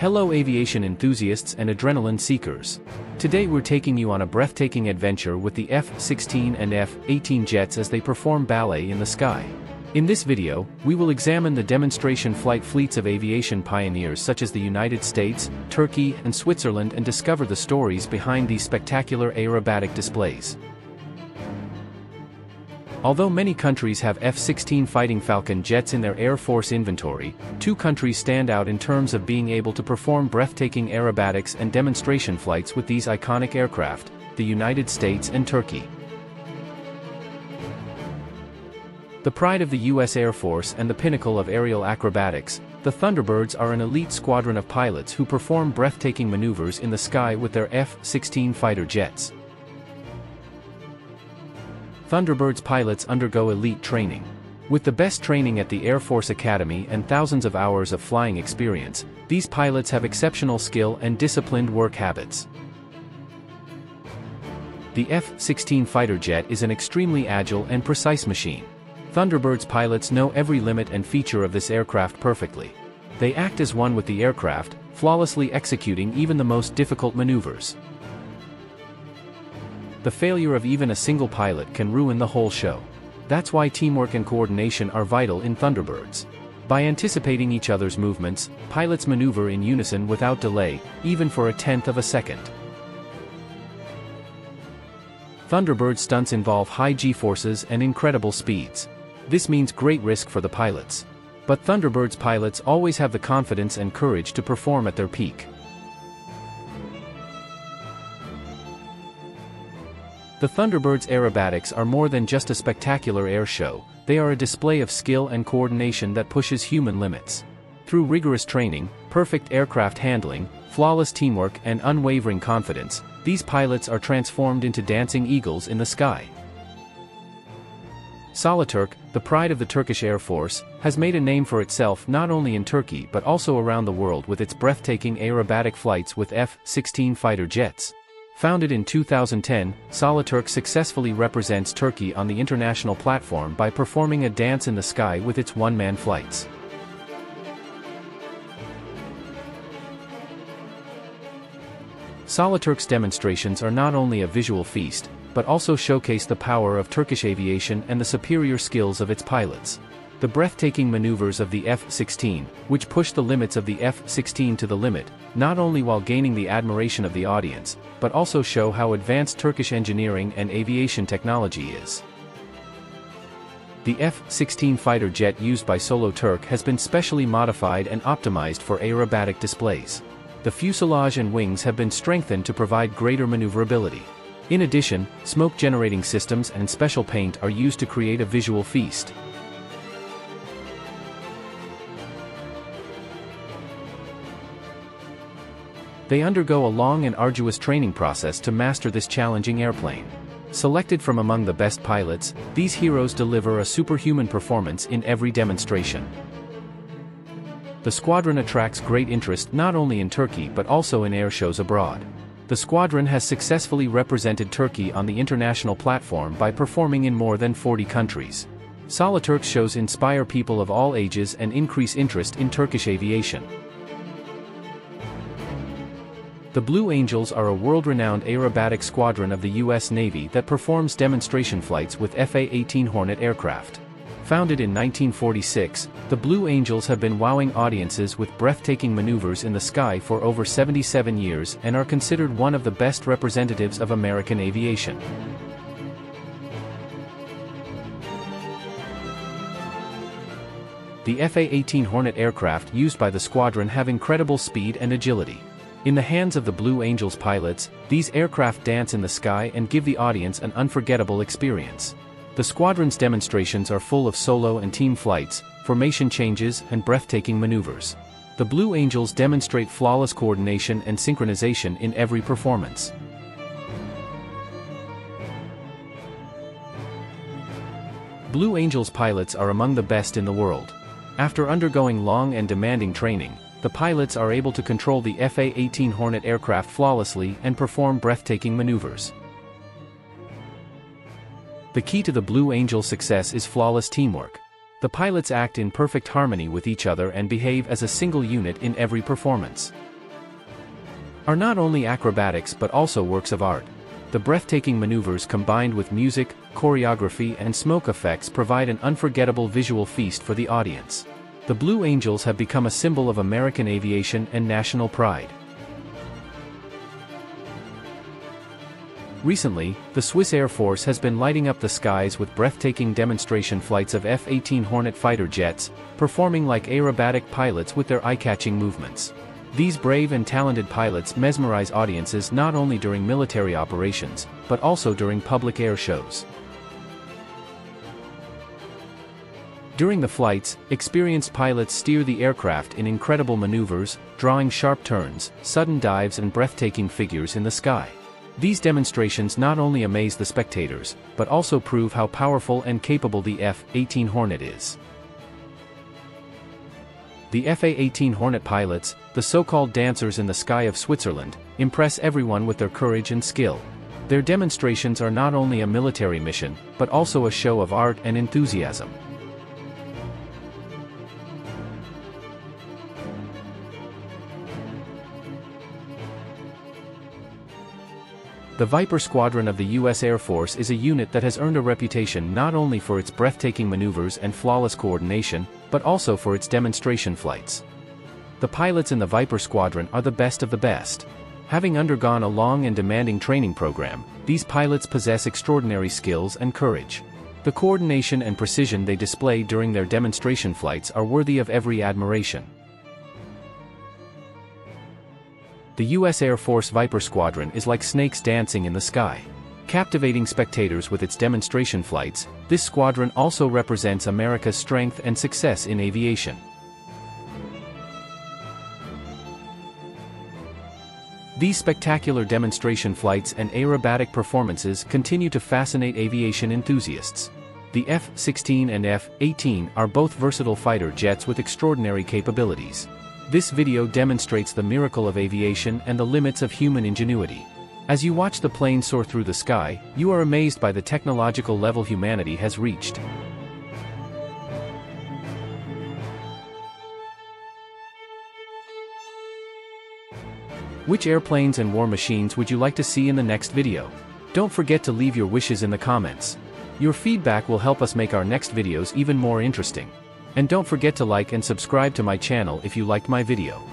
Hello aviation enthusiasts and adrenaline seekers. Today we're taking you on a breathtaking adventure with the F-16 and F-18 jets as they perform ballet in the sky. In this video, we will examine the demonstration flight fleets of aviation pioneers such as the United States, Turkey, and Switzerland and discover the stories behind these spectacular aerobatic displays. Although many countries have F-16 Fighting Falcon jets in their Air Force inventory, two countries stand out in terms of being able to perform breathtaking aerobatics and demonstration flights with these iconic aircraft, the United States and Turkey. The pride of the U.S. Air Force and the pinnacle of aerial acrobatics, the Thunderbirds are an elite squadron of pilots who perform breathtaking maneuvers in the sky with their F-16 fighter jets. Thunderbirds pilots undergo elite training. With the best training at the Air Force Academy and thousands of hours of flying experience, these pilots have exceptional skill and disciplined work habits. The F-16 fighter jet is an extremely agile and precise machine. Thunderbirds pilots know every limit and feature of this aircraft perfectly. They act as one with the aircraft, flawlessly executing even the most difficult maneuvers. The failure of even a single pilot can ruin the whole show. That's why teamwork and coordination are vital in Thunderbirds. By anticipating each other's movements, pilots maneuver in unison without delay, even for a tenth of a second. Thunderbird stunts involve high G-forces and incredible speeds. This means great risk for the pilots. But Thunderbirds pilots always have the confidence and courage to perform at their peak. The Thunderbirds' aerobatics are more than just a spectacular air show, they are a display of skill and coordination that pushes human limits. Through rigorous training, perfect aircraft handling, flawless teamwork and unwavering confidence, these pilots are transformed into dancing eagles in the sky. SoloTürk, the pride of the Turkish Air Force, has made a name for itself not only in Turkey but also around the world with its breathtaking aerobatic flights with F-16 fighter jets. Founded in 2010, SoloTürk successfully represents Turkey on the international platform by performing a dance in the sky with its one-man flights. SoloTürk's demonstrations are not only a visual feast, but also showcase the power of Turkish aviation and the superior skills of its pilots. The breathtaking maneuvers of the F-16, which push the limits of the F-16 to the limit, not only while gaining the admiration of the audience, but also show how advanced Turkish engineering and aviation technology is. The F-16 fighter jet used by SoloTürk has been specially modified and optimized for aerobatic displays. The fuselage and wings have been strengthened to provide greater maneuverability. In addition, smoke-generating systems and special paint are used to create a visual feast. They undergo a long and arduous training process to master this challenging airplane. Selected from among the best pilots, these heroes deliver a superhuman performance in every demonstration. The squadron attracts great interest not only in Turkey but also in air shows abroad. The squadron has successfully represented Turkey on the international platform by performing in more than 40 countries. SoloTürk's shows inspire people of all ages and increase interest in Turkish aviation. The Blue Angels are a world-renowned aerobatic squadron of the U.S. Navy that performs demonstration flights with F/A-18 Hornet aircraft. Founded in 1946, the Blue Angels have been wowing audiences with breathtaking maneuvers in the sky for over 77 years and are considered one of the best representatives of American aviation. The F/A-18 Hornet aircraft used by the squadron have incredible speed and agility. In the hands of the Blue Angels pilots, these aircraft dance in the sky and give the audience an unforgettable experience. The squadron's demonstrations are full of solo and team flights, formation changes, and breathtaking maneuvers. The Blue Angels demonstrate flawless coordination and synchronization in every performance. Blue Angels pilots are among the best in the world. After undergoing long and demanding training, the pilots are able to control the F/A-18 Hornet aircraft flawlessly and perform breathtaking maneuvers. The key to the Blue Angels' success is flawless teamwork. The pilots act in perfect harmony with each other and behave as a single unit in every performance. are not only acrobatics but also works of art. The breathtaking maneuvers combined with music, choreography and smoke effects provide an unforgettable visual feast for the audience. The Blue Angels have become a symbol of American aviation and national pride. Recently, the Swiss Air Force has been lighting up the skies with breathtaking demonstration flights of F-18 Hornet fighter jets, performing like aerobatic pilots with their eye-catching movements. These brave and talented pilots mesmerize audiences not only during military operations, but also during public air shows. During the flights, experienced pilots steer the aircraft in incredible maneuvers, drawing sharp turns, sudden dives and breathtaking figures in the sky. These demonstrations not only amaze the spectators, but also prove how powerful and capable the F-18 Hornet is. The F/A-18 Hornet pilots, the so-called dancers in the sky of Switzerland, impress everyone with their courage and skill. Their demonstrations are not only a military mission, but also a show of art and enthusiasm. The Viper Squadron of the U.S. Air Force is a unit that has earned a reputation not only for its breathtaking maneuvers and flawless coordination, but also for its demonstration flights. The pilots in the Viper Squadron are the best of the best. Having undergone a long and demanding training program, these pilots possess extraordinary skills and courage. The coordination and precision they display during their demonstration flights are worthy of every admiration. The U.S. Air Force Viper Squadron is like snakes dancing in the sky. Captivating spectators with its demonstration flights, this squadron also represents America's strength and success in aviation. These spectacular demonstration flights and aerobatic performances continue to fascinate aviation enthusiasts. The F-16 and F-18 are both versatile fighter jets with extraordinary capabilities. This video demonstrates the miracle of aviation and the limits of human ingenuity. As you watch the plane soar through the sky, you are amazed by the technological level humanity has reached. Which airplanes and war machines would you like to see in the next video? Don't forget to leave your wishes in the comments. Your feedback will help us make our next videos even more interesting. And don't forget to like and subscribe to my channel if you liked my video.